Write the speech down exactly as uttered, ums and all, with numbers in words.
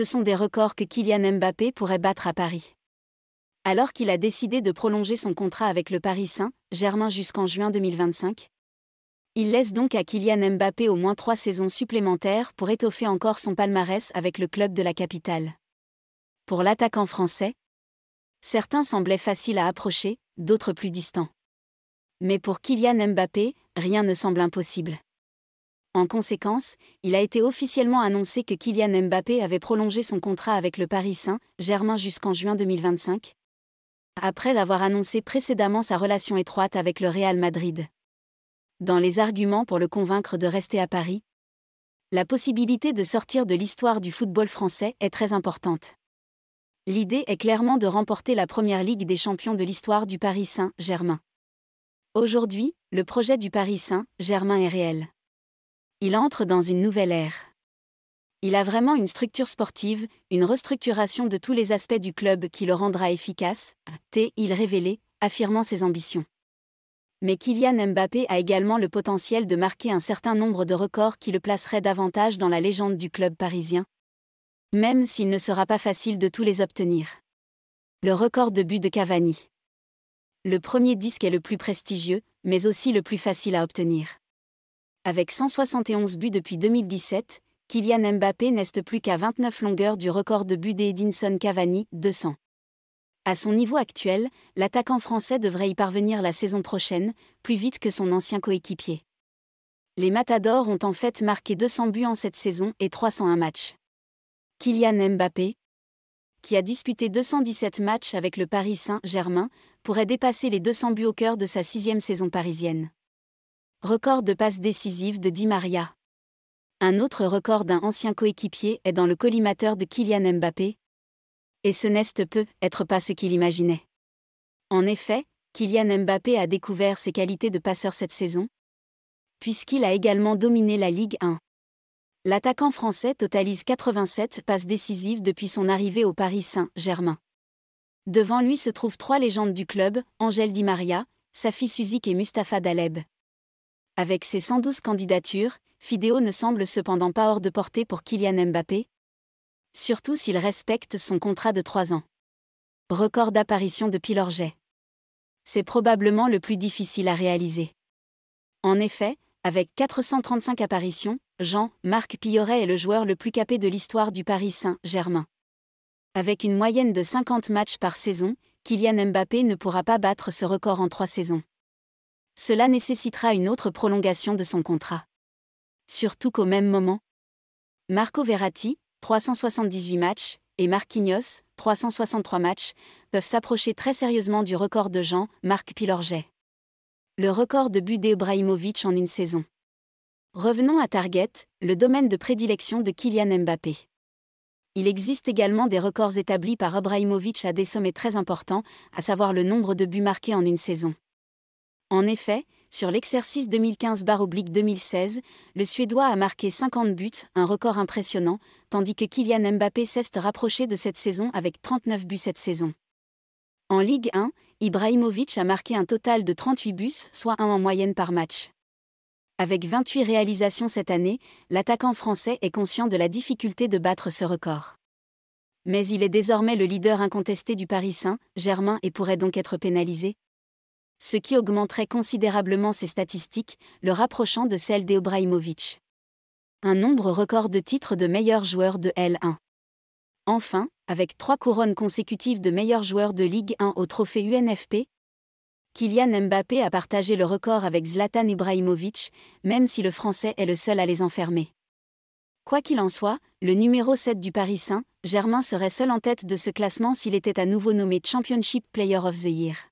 ce sont des records que Kylian Mbappé pourrait battre à Paris. Alors qu'il a décidé de prolonger son contrat avec le Paris Saint-Germain jusqu'en juin deux mille vingt-cinq, il laisse donc à Kylian Mbappé au moins trois saisons supplémentaires pour étoffer encore son palmarès avec le club de la capitale. Pour l'attaquant français, certains semblaient faciles à approcher, d'autres plus distants. Mais pour Kylian Mbappé, rien ne semble impossible. En conséquence, il a été officiellement annoncé que Kylian Mbappé avait prolongé son contrat avec le Paris Saint-Germain jusqu'en juin deux mille vingt-cinq, après avoir annoncé précédemment sa relation étroite avec le Real Madrid. Dans les arguments pour le convaincre de rester à Paris, la possibilité de sortir de l'histoire du football français est très importante. L'idée est clairement de remporter la première Ligue des champions de l'histoire du Paris Saint-Germain. Aujourd'hui, le projet du Paris Saint-Germain est réel. Il entre dans une nouvelle ère. Il a vraiment une structure sportive, une restructuration de tous les aspects du club qui le rendra efficace, a-t-il révélé, affirmant ses ambitions. Mais Kylian Mbappé a également le potentiel de marquer un certain nombre de records qui le placeraient davantage dans la légende du club parisien, même s'il ne sera pas facile de tous les obtenir. Le record de buts de Cavani. Le premier disque est le plus prestigieux, mais aussi le plus facile à obtenir. Avec cent soixante et onze buts depuis deux mille dix-sept, Kylian Mbappé n'est plus qu'à vingt-neuf longueurs du record de buts d'Edinson Cavani, deux cents. À son niveau actuel, l'attaquant français devrait y parvenir la saison prochaine, plus vite que son ancien coéquipier. Les Matadors ont en fait marqué deux cents buts en cette saison et trois cent un matchs. Kylian Mbappé, qui a disputé deux cent dix-sept matchs avec le Paris Saint-Germain, pourrait dépasser les deux cents buts au cœur de sa sixième saison parisienne. Record de passes décisives de Di Maria. Un autre record d'un ancien coéquipier est dans le collimateur de Kylian Mbappé. Et ce n'est peut-être pas ce qu'il imaginait. En effet, Kylian Mbappé a découvert ses qualités de passeur cette saison, puisqu'il a également dominé la Ligue un. L'attaquant français totalise quatre-vingt-sept passes décisives depuis son arrivée au Paris Saint-Germain. Devant lui se trouvent trois légendes du club, Angel Di Maria, Safi Suzik et Mustapha Daleb. Avec ses cent douze candidatures, Fideo ne semble cependant pas hors de portée pour Kylian Mbappé, surtout s'il respecte son contrat de trois ans. Record d'apparition de Pilorget. C'est probablement le plus difficile à réaliser. En effet, avec quatre cent trente-cinq apparitions, Jean-Marc Pilorget est le joueur le plus capé de l'histoire du Paris Saint-Germain. Avec une moyenne de cinquante matchs par saison, Kylian Mbappé ne pourra pas battre ce record en trois saisons. Cela nécessitera une autre prolongation de son contrat. Surtout qu'au même moment, Marco Verratti, trois cent soixante-dix-huit matchs, et Marquinhos, trois cent soixante-trois matchs, peuvent s'approcher très sérieusement du record de Jean-Marc Pilorget. Le record de buts d'Ibrahimović en une saison. Revenons à Target, le domaine de prédilection de Kylian Mbappé. Il existe également des records établis par Ibrahimović à des sommets très importants, à savoir le nombre de buts marqués en une saison. En effet, sur l'exercice deux mille quinze deux mille seize, le Suédois a marqué cinquante buts, un record impressionnant, tandis que Kylian Mbappé s'est rapproché de cette saison avec trente-neuf buts cette saison. En Ligue un, Ibrahimović a marqué un total de trente-huit buts, soit un en moyenne par match. Avec vingt-huit réalisations cette année, l'attaquant français est conscient de la difficulté de battre ce record. Mais il est désormais le leader incontesté du Paris Saint-Germain et pourrait donc être pénalisé, ce qui augmenterait considérablement ses statistiques, le rapprochant de celles d'Ibrahimović. Un nombre record de titres de meilleur joueur de L un. Enfin, avec trois couronnes consécutives de meilleur joueur de Ligue un au trophée U N F P, Kylian Mbappé a partagé le record avec Zlatan Ibrahimović, même si le Français est le seul à les enfermer. Quoi qu'il en soit, le numéro sept du Paris Saint-Germain serait seul en tête de ce classement s'il était à nouveau nommé Championship Player of the Year.